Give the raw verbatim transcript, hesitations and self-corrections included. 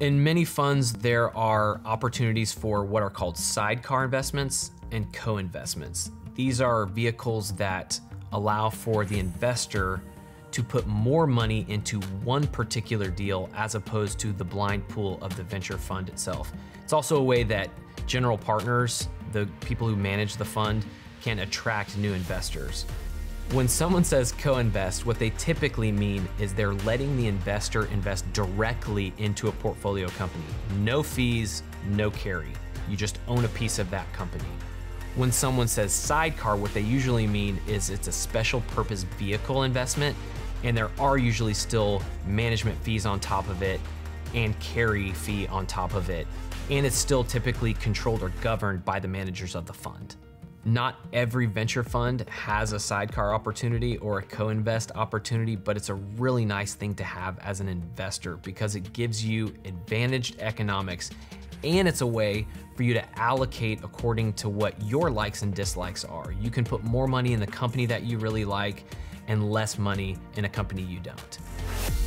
In many funds, there are opportunities for what are called sidecar investments and co-investments. These are vehicles that allow for the investor to put more money into one particular deal as opposed to the blind pool of the venture fund itself. It's also a way that general partners, the people who manage the fund, can attract new investors. When someone says co-invest, what they typically mean is they're letting the investor invest directly into a portfolio company. No fees, no carry. You just own a piece of that company. When someone says sidecar, what they usually mean is it's a special purpose vehicle investment, and there are usually still management fees on top of it and carry fee on top of it. And it's still typically controlled or governed by the managers of the fund. Not every venture fund has a sidecar opportunity or a co-invest opportunity, but it's a really nice thing to have as an investor because it gives you advantaged economics, and it's a way for you to allocate according to what your likes and dislikes are. You can put more money in the company that you really like and less money in a company you don't.